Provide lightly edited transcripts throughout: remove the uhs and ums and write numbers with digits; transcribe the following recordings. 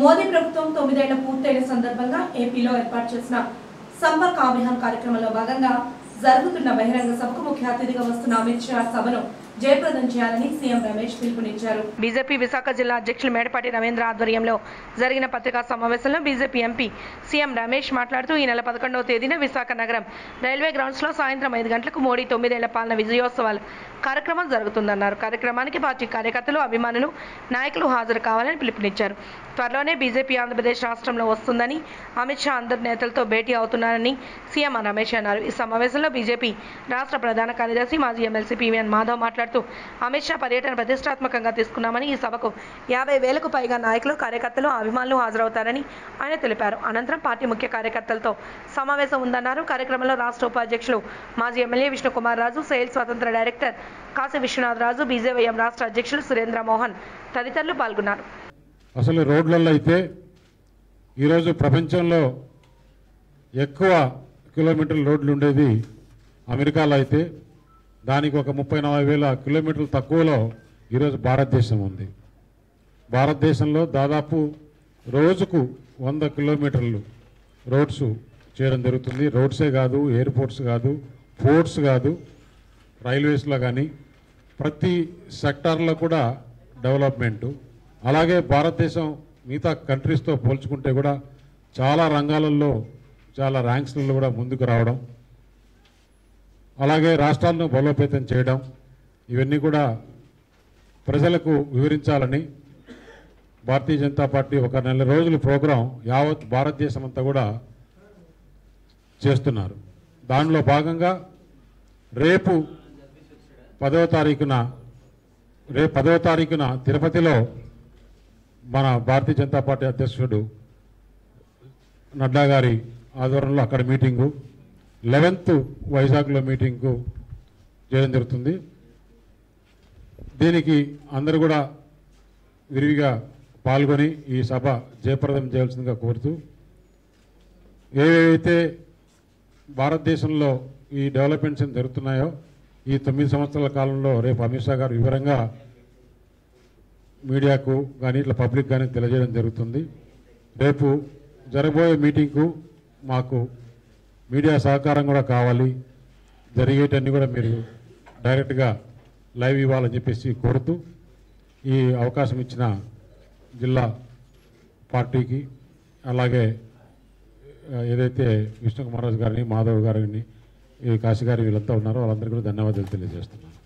మోదీ ప్రభుత్వం 9 ఏళ్ల పూర్తయిన సందర్భంగా ఏపీలో ఏర్పాటు చేసిన సంపర్క అభియాన్ కార్యక్రమంలో భాగంగా జరుగుతున్న బహిరంగ సభకు ముఖ్య అతిథిగా వస్తున్న అమిత్ షా సభను జయప్రదం చేయాలని సీఎం రమేష్ పిలుపునిచ్చారు. బీజేపీ విశాఖ జిల్లా అధ్యక్షులు మేడపాటి రవీంద్ర ఆధ్వర్యంలో జరిగిన పత్రికా సమావేశంలో బీజేపీ ఎంపీ సీఎం రమేష్ మాట్లాడుతూ ఈ నెల 11వ తేదీన విశాఖ నగరం రైల్వే గ్రౌండ్స్ లో సాయంత్రం 5 గంటలకు మోడీ 9 ఏళ్ల పాలన విజయోత్సవాల కార్యక్రమం జరుగుతుందన్నారు. కార్యక్రమానికి పార్టీ కార్యకర్తలు, అభిమానులు, నాయకులు హాజరు కావాలని పిలుపునిచ్చారు. త్వరలోనే బీజేపీ ఆంధ్రప్రదేశ్ రాష్ట్రంలో వస్తుందని అమిత్ షా అందరి నేతలతో భేటీ అవుతున్నారని సీఎం రమేష్ అన్నారు. ఈ సమావేశంలో బీజేపీ రాష్ట్ర ప్రధాన కార్యదర్శి, మాజీ ఎమ్మెల్సీ పీవీఎన్ మాధవ్ మాట్లాడుతూ అమిత్ షా పర్యటన ప్రతిష్టాత్మకంగా తీసుకున్నామని, ఈ సభకు 50,000కు పైగా నాయకులు, కార్యకర్తలు, అభిమానులు హాజరవుతారని ఆయన తెలిపారు. అనంతరం పార్టీ ముఖ్య కార్యకర్తలతో సమావేశం ఉందన్నారు. కార్యక్రమంలో రాష్ట్ర ఉపాధ్యక్షులు, మాజీ ఎమ్మెల్యే విష్ణు కుమార్ రాజు, సెయిల్ స్వతంత్ర డైరెక్టర్ కాశీ విశ్వనాథ్ రాజు, బీజేవైఎం రాష్ట్ర అధ్యక్షులు సురేంద్ర మోహన్ తదితరులు పాల్గొన్నారు. అసలు రోడ్లలో అయితే ఈరోజు ప్రపంచంలో ఎక్కువ కిలోమీటర్ల రోడ్లు ఉండేది అమెరికాలో అయితే దానికి ఒక 30-40 వేల కిలోమీటర్లు తక్కువలో ఈరోజు భారతదేశం ఉంది. భారతదేశంలో దాదాపు రోజుకు 100 కిలోమీటర్లు రోడ్స్ చేయడం జరుగుతుంది. రోడ్సే కాదు, ఎయిర్పోర్ట్స్ కాదు, పోర్ట్స్ కాదు, రైల్వేస్లో కానీ ప్రతి సెక్టార్లో కూడా డెవలప్మెంటు. అలాగే భారతదేశం మిగతా కంట్రీస్తో పోల్చుకుంటే కూడా చాలా రంగాలలో చాలా ర్యాంక్స్లలో కూడా ముందుకు రావడం, అలాగే రాష్ట్రాలను బలోపేతం చేయడం, ఇవన్నీ కూడా ప్రజలకు వివరించాలని భారతీయ జనతా పార్టీ ఒక 4 రోజుల ప్రోగ్రాం యావత్ భారతదేశం అంతా కూడా చేస్తున్నారు. దానిలో భాగంగా రేపు 10వ తారీఖున తిరుపతిలో మన భారతీయ జనతా పార్టీ అధ్యక్షుడు నడ్డా గారి ఆధ్వర్యంలో అక్కడ మీటింగు, 11వ వైజాగ్లో మీటింగు చేయడం జరుగుతుంది. దీనికి అందరూ కూడా విరివిగా పాల్గొని ఈ సభ జయప్రదం చేయాల్సిందిగా కోరుతూ, ఏవైతే భారతదేశంలో ఈ డెవలప్మెంట్స్ జరుగుతున్నాయో ఈ 9 సంవత్సరాల కాలంలో రేపు అమిత్ షా గారు వివరంగా మీడియాకు కానీ ఇట్లా పబ్లిక్ కానీ తెలియజేయడం జరుగుతుంది. రేపు జరగబోయే మీటింగ్కు మాకు మీడియా సహకారం కూడా కావాలి. జరిగేటన్నీ కూడా మీరు డైరెక్ట్గా లైవ్ ఇవ్వాలని చెప్పేసి కోరుతూ ఈ అవకాశం ఇచ్చిన జిల్లా పార్టీకి, అలాగే ఏదైతే విష్ణు కుమార్ రాజు గారిని, మాధవ్ గారిని, కాశీ గారి వీళ్ళంతా ఉన్నారో వాళ్ళందరికీ కూడా ధన్యవాదాలు తెలియజేస్తున్నాను.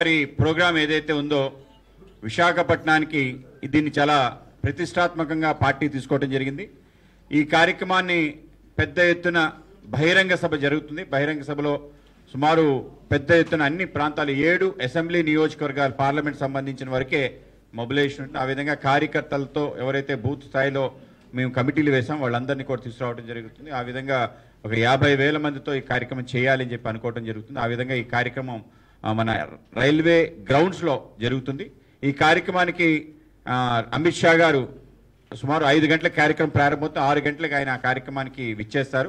మరి ప్రోగ్రాం ఏదైతే ఉందో విశాఖపట్నానికి దీన్ని చాలా ప్రతిష్టాత్మకంగా పార్టీ తీసుకోవడం జరిగింది. ఈ కార్యక్రమాన్ని పెద్ద ఎత్తున బహిరంగ సభ జరుగుతుంది. బహిరంగ సభలో సుమారు పెద్ద ఎత్తున అన్ని ప్రాంతాలు 7 అసెంబ్లీ నియోజకవర్గాలు పార్లమెంట్ సంబంధించిన వరకే మొబిలైజేషన్ ఉంటుంది. ఆ విధంగా కార్యకర్తలతో ఎవరైతే బూత్ స్థాయిలో మేము కమిటీలు వేసాం వాళ్ళందరినీ కూడా తీసుకురావడం జరుగుతుంది. ఆ విధంగా ఒక 50,000 మందితో ఈ కార్యక్రమం చేయాలని చెప్పి అనుకోవడం జరుగుతుంది. ఆ విధంగా ఈ కార్యక్రమం మన రైల్వే గ్రౌండ్స్లో జరుగుతుంది. ఈ కార్యక్రమానికి అమిత్ షా గారు సుమారు 5 గంటలకు కార్యక్రమం ప్రారంభమవుతుంది. 6 గంటలకు ఆయన ఆ కార్యక్రమానికి విచ్చేస్తారు.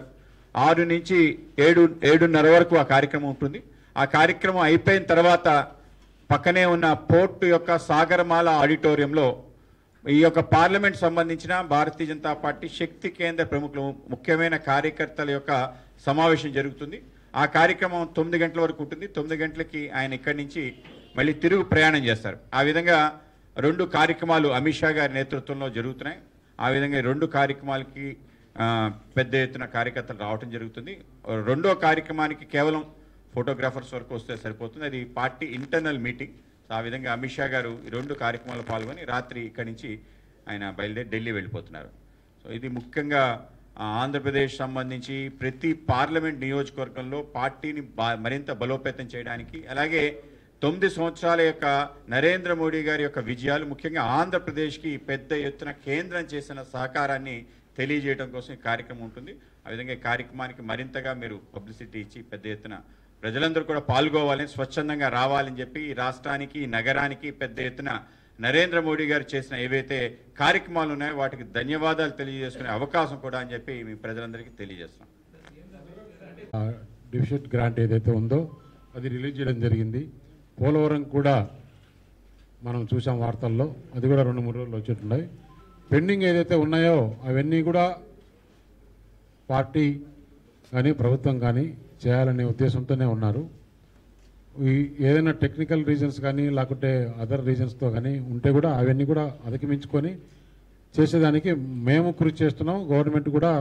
6 నుంచి 7-7:30 వరకు ఆ కార్యక్రమం ఉంటుంది. ఆ కార్యక్రమం అయిపోయిన తర్వాత పక్కనే ఉన్న పోర్టు యొక్క సాగర్మాల ఆడిటోరియంలో ఈ యొక్క పార్లమెంట్ సంబంధించిన భారతీయ జనతా పార్టీ శక్తి కేంద్ర ప్రముఖులు, ముఖ్యమైన కార్యకర్తల యొక్క సమావేశం జరుగుతుంది. ఆ కార్యక్రమం 9 గంటల వరకు ఉంటుంది. 9 గంటలకి ఆయన ఇక్కడి నుంచి మళ్ళీ తిరుగు ప్రయాణం చేస్తారు. ఆ విధంగా 2 కార్యక్రమాలు అమిత్ షా గారి నేతృత్వంలో జరుగుతున్నాయి. ఆ విధంగా 2 కార్యక్రమాలకి పెద్ద ఎత్తున కార్యకర్తలు రావడం జరుగుతుంది. 2వ కార్యక్రమానికి కేవలం ఫోటోగ్రాఫర్స్ వరకు వస్తే సరిపోతుంది. అది పార్టీ ఇంటర్నల్ మీటింగ్. ఆ విధంగా అమిత్ షా గారు ఈ 2 కార్యక్రమాలు పాల్గొని రాత్రి ఇక్కడి నుంచి ఆయన బయలుదేరి ఢిల్లీ వెళ్ళిపోతున్నారు. సో ఇది ముఖ్యంగా ఆంధ్రప్రదేశ్ సంబంధించి ప్రతి పార్లమెంట్ నియోజకవర్గంలో పార్టీని మరింత బలోపేతం చేయడానికి, అలాగే 9 సంవత్సరాల యొక్క నరేంద్ర మోడీ గారి యొక్క విజయాలు ముఖ్యంగా ఆంధ్రప్రదేశ్కి పెద్ద ఎత్తున కేంద్రం చేసిన సహకారాన్ని తెలియజేయడం కోసం ఈ కార్యక్రమం ఉంటుంది. ఆ విధంగా ఈ కార్యక్రమానికి మరింతగా మీరు పబ్లిసిటీ ఇచ్చి పెద్ద ఎత్తున ప్రజలందరూ కూడా పాల్గొవాలని, స్వచ్ఛందంగా రావాలని చెప్పి ఈ రాష్ట్రానికి, ఈ నగరానికి పెద్ద ఎత్తున నరేంద్ర మోడీ గారు చేసిన ఏవైతే కార్యక్రమాలు ఉన్నాయో వాటికి ధన్యవాదాలు తెలియజేసుకునే అవకాశం కూడా అని చెప్పి మీ ప్రజలందరికీ తెలియజేస్తున్నాం. డిఫిషిట్ గ్రాంట్ ఏదైతే ఉందో అది రిలీజ్ చేయడం జరిగింది. పోలవరం కూడా మనం చూసాం వార్తల్లో, అది కూడా 2-3 రోజులు వచ్చేట్టున్నాయి. పెండింగ్ ఏదైతే ఉన్నాయో అవన్నీ కూడా పార్టీ కానీ ప్రభుత్వం కానీ చేయాలనే ఉద్దేశంతోనే ఉన్నారు. ఏదైనా టెక్నికల్ రీజన్స్ కానీ లేకుంటే అదర్ రీజన్స్తో కానీ ఉంటే కూడా అవన్నీ కూడా అధిగమించుకొని చేసేదానికి మేము కృషి చేస్తున్నాం. గవర్నమెంట్ కూడా